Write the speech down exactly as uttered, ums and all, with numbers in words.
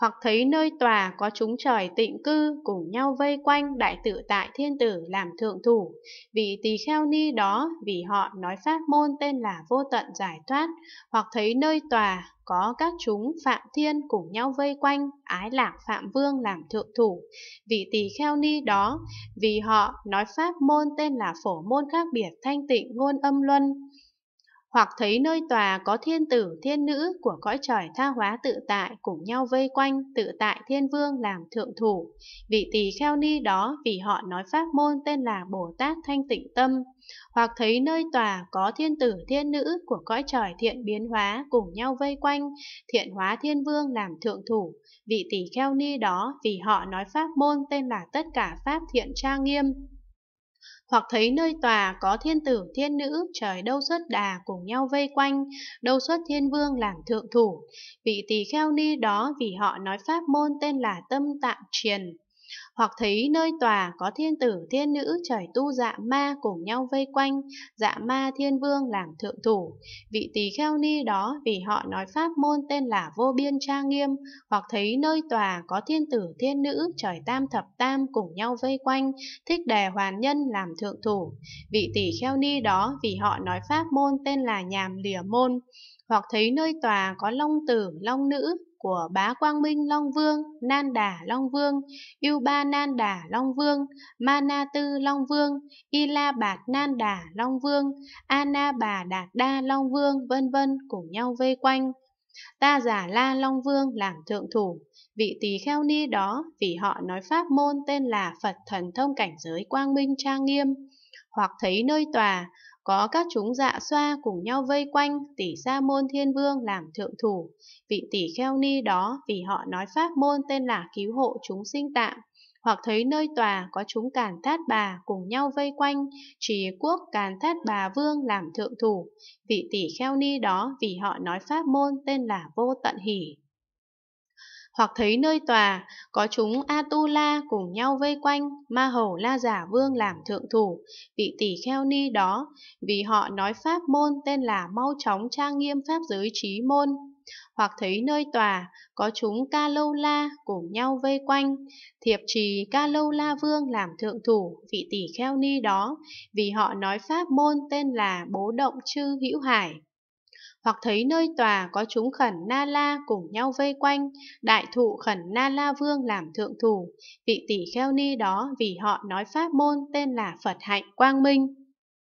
hoặc thấy nơi tòa có chúng trời tịnh cư cùng nhau vây quanh đại tự tại thiên tử làm thượng thủ, vị tỳ kheo ni đó vì họ nói pháp môn tên là vô tận giải thoát, hoặc thấy nơi tòa có các chúng phạm thiên cùng nhau vây quanh ái lạc phạm vương làm thượng thủ, vị tỳ kheo ni đó vì họ nói pháp môn tên là phổ môn khác biệt thanh tịnh ngôn âm luân, hoặc thấy nơi tòa có thiên tử thiên nữ của cõi trời tha hóa tự tại cùng nhau vây quanh tự tại thiên vương làm thượng thủ, vị tỳ kheo ni đó vì họ nói pháp môn tên là Bồ Tát thanh tịnh tâm, hoặc thấy nơi tòa có thiên tử thiên nữ của cõi trời thiện biến hóa cùng nhau vây quanh thiện hóa thiên vương làm thượng thủ, vị tỳ kheo ni đó vì họ nói pháp môn tên là tất cả pháp thiện tra nghiêm, hoặc thấy nơi tòa có thiên tử thiên nữ trời Đâu Xuất Đà cùng nhau vây quanh Đâu Xuất Thiên Vương làm thượng thủ, vị tỳ kheo ni đó vì họ nói pháp môn tên là tâm tạng triền, hoặc thấy nơi tòa có thiên tử thiên nữ trời Tu Dạ Ma cùng nhau vây quanh Dạ Ma Thiên Vương làm thượng thủ, vị tỳ kheo ni đó vì họ nói pháp môn tên là vô biên tra nghiêm, hoặc thấy nơi tòa có thiên tử thiên nữ trời Tam Thập Tam cùng nhau vây quanh Thích Đề Hoàn Nhân làm thượng thủ, vị tỳ kheo ni đó vì họ nói pháp môn tên là Nhàm Lìa Môn, hoặc thấy nơi tòa có Long Tử Long Nữ của Bá Quang Minh Long Vương, Nan Đà Long Vương, Yêu Ba Nan Đà Long Vương, Mana Tư Long Vương, Y La Bạt Nan Đà Long Vương, Ana Bà Đạt Đa Long Vương vân vân cùng nhau vây quanh Ta Già La Long Vương làm thượng thủ, vị tỳ kheo ni đó vì họ nói pháp môn tên là Phật Thần Thông cảnh giới Quang Minh Tra Nghiêm, hoặc thấy nơi tòa có các chúng Dạ Xoa cùng nhau vây quanh Tỳ Sa Môn Thiên Vương làm thượng thủ, vị tỳ kheo ni đó vì họ nói pháp môn tên là cứu hộ chúng sinh tạng, hoặc thấy nơi tòa có chúng Càn Thát Bà cùng nhau vây quanh Trì Quốc Càn Thát Bà Vương làm thượng thủ, vị tỳ kheo ni đó vì họ nói pháp môn tên là vô tận hỷ, hoặc thấy nơi tòa có chúng Atula cùng nhau vây quanh Ma Hầu La Giả Vương làm thượng thủ, vị tỳ kheo ni đó vì họ nói pháp môn tên là mau chóng tra nghiêm pháp giới trí môn, hoặc thấy nơi tòa có chúng Ca Lâu La cùng nhau vây quanh Thiệp Trì Ca Lâu La Vương làm thượng thủ, vị tỳ kheo ni đó vì họ nói pháp môn tên là Bố Động Chư Hữu Hải, hoặc thấy nơi tòa có chúng Khẩn Na La cùng nhau vây quanh Đại Thụ Khẩn Na La Vương làm thượng thủ, vị tỳ kheo ni đó vì họ nói pháp môn tên là Phật Hạnh Quang Minh.